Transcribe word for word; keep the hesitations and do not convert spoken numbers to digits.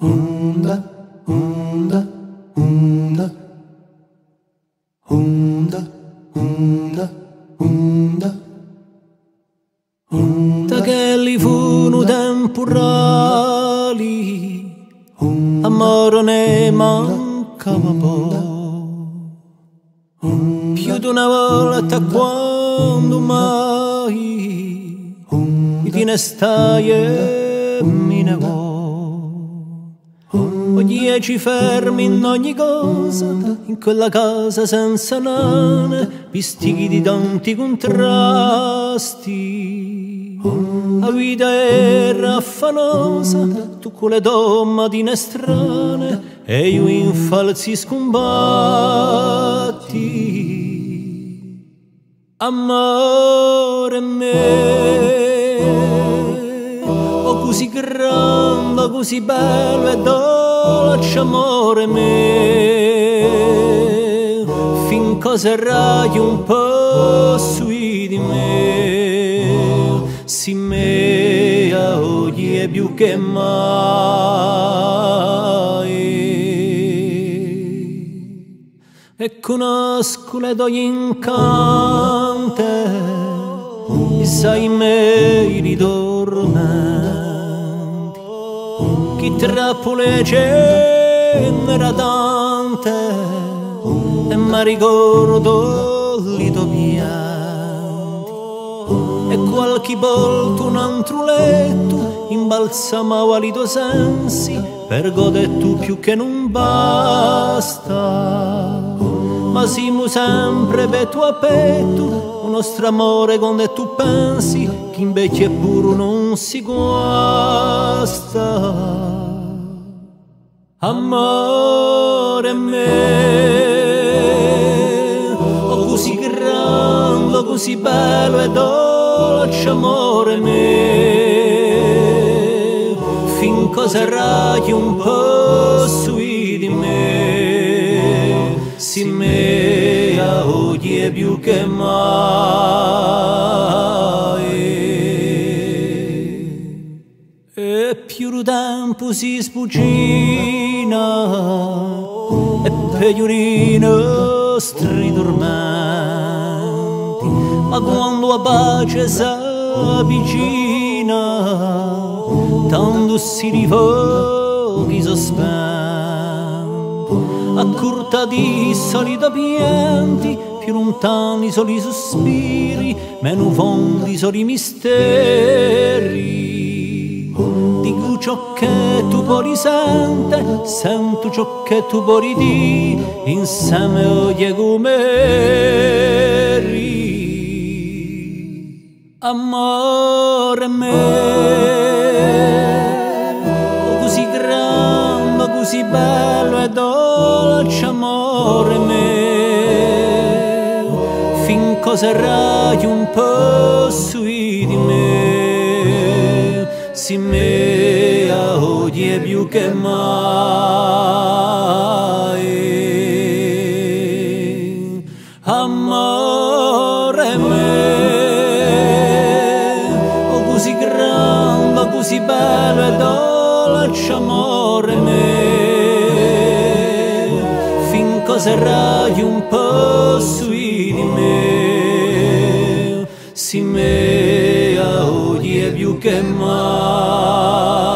Onda, onda, onda, onda, onda, onda, onda che li funo temporali, amore ne mancava poco, più di una volta quando mai ti ne stai e mi ne vo. Dieci fermi in ogni cosa, in quella casa senza nane, vistichi di tanti contrasti. La vita era affanosa, tu con le dommatine strane e io in falsi scombatti. Amore mio, oh così grande, così bello e dolce dolce amore mio, finché sarai un po' su di me, si me oggi è più che mai. E conosco le tue incanti, sai me ritornare. Chi trappole c'era tante e mi ricordo li tuoi pianti, e qualche volta un altro letto imbalsamava i tuoi sensi per godere tu più che non basta. Ma siamo sempre petto a petto, un nostro amore quando tu pensi che invece è puro non si guasta. Amore mio, oh così grande, così bello e dolce amore mio, finché sarai un po' su di me, si me oggi è più che mai. E più il tempo si sfuggì e peggiorino stridormanti, ma quando la pace s'avvicina tanto si rifugi sospetti, a corta di solito pianti, più lontani soli sospiri, meno fondi soli misteri. Dico ciò che tu puoi sentire, sento ciò che tu puoi dire, insieme oggi come eri. Amore mio, così grande, così bello e dolce amore mio, finché sarai un po' su di me, si me oggi è più che mai. Amore mio, oh così grande, così bello e dolce amore mio, finché sarai un po' su di me, si me oggi è più che mai.